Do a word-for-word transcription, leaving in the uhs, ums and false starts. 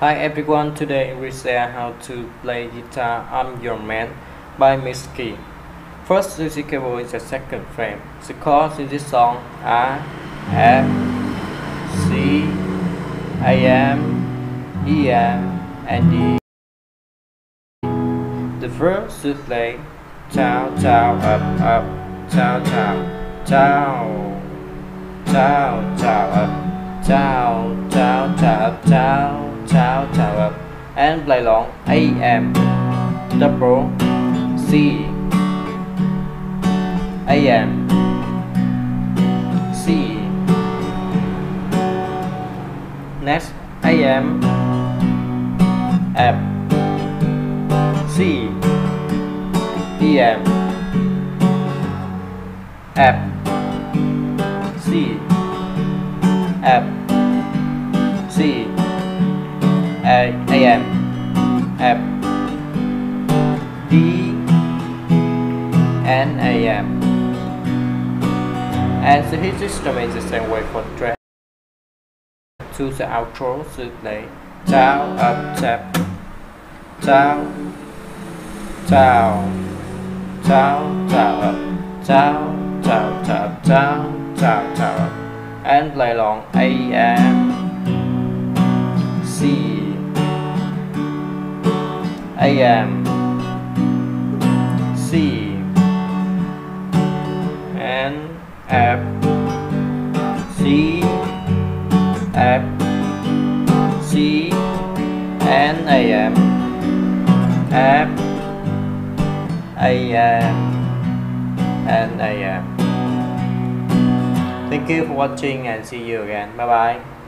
Hi everyone, today we share how to play guitar "I'm Your Man" by Mitski. First musical is the second frame. The chords in this song are F, C, A M, E M, and D. The verb should play down, down, up, up, down, down, down, down, down, up, down, down, down, up, down. Down, down, up, and play long A M double C A M C. Next A M F C E M F C F C. A, A, M, F, D, and A, M. And the hit system is the same way for track. To the outro, so play down, up, tap, down, down, down, down, up, down, down, down, down, down, down, and play long A, M, C. A M C and F C F C and A M F A M and A M. Thank you for watching and see you again. Bye bye.